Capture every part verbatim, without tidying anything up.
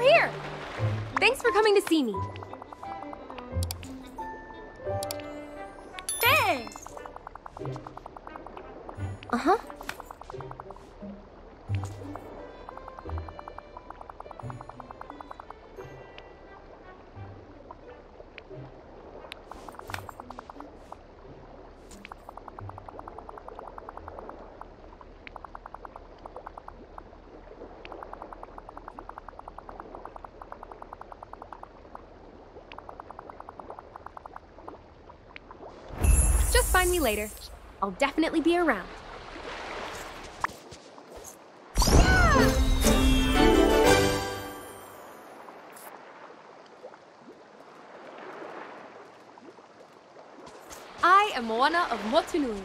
over here. Thanks for coming to see me. Hey! Uh-huh. Find me later. I'll definitely be around. I am Moana of Motunui.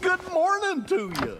Good morning to you.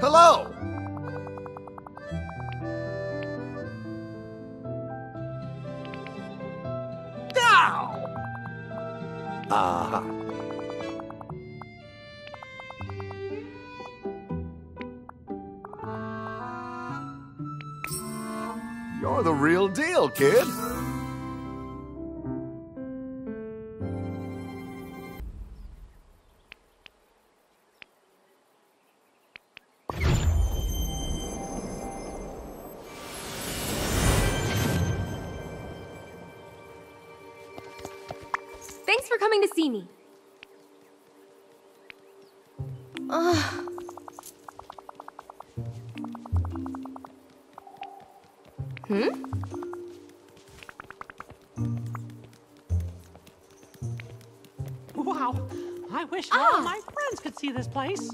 Hello! Now! Ah! Uh-huh. You're the real deal, kid! Thanks for coming to see me. Ugh. Hmm? Wow, I wish ah. all my friends could see this place.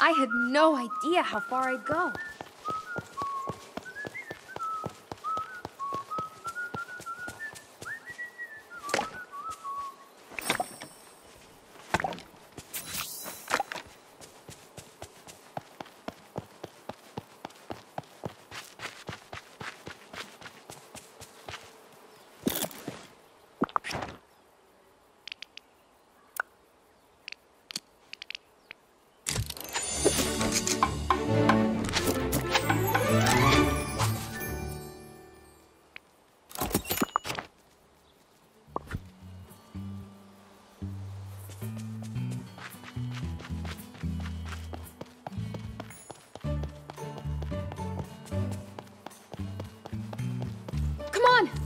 I had no idea how far I'd go.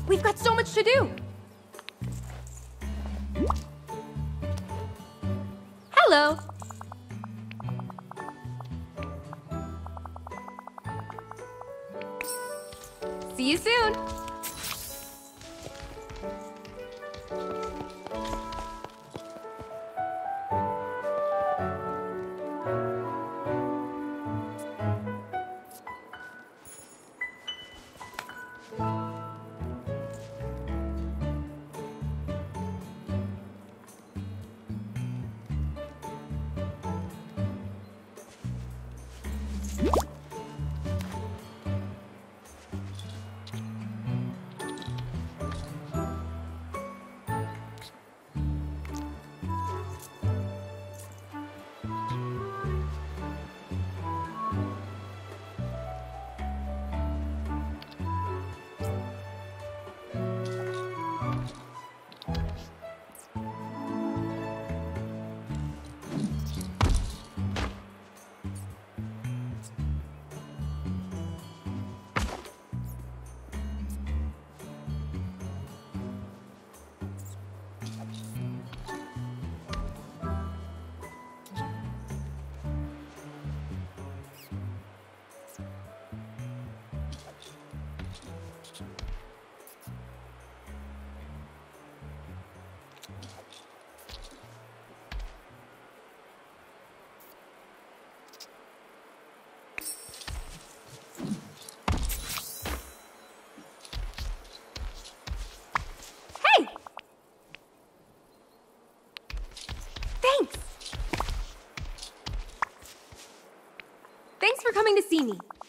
We've got so much to do! Hello! See you soon! Thanks for coming to see me.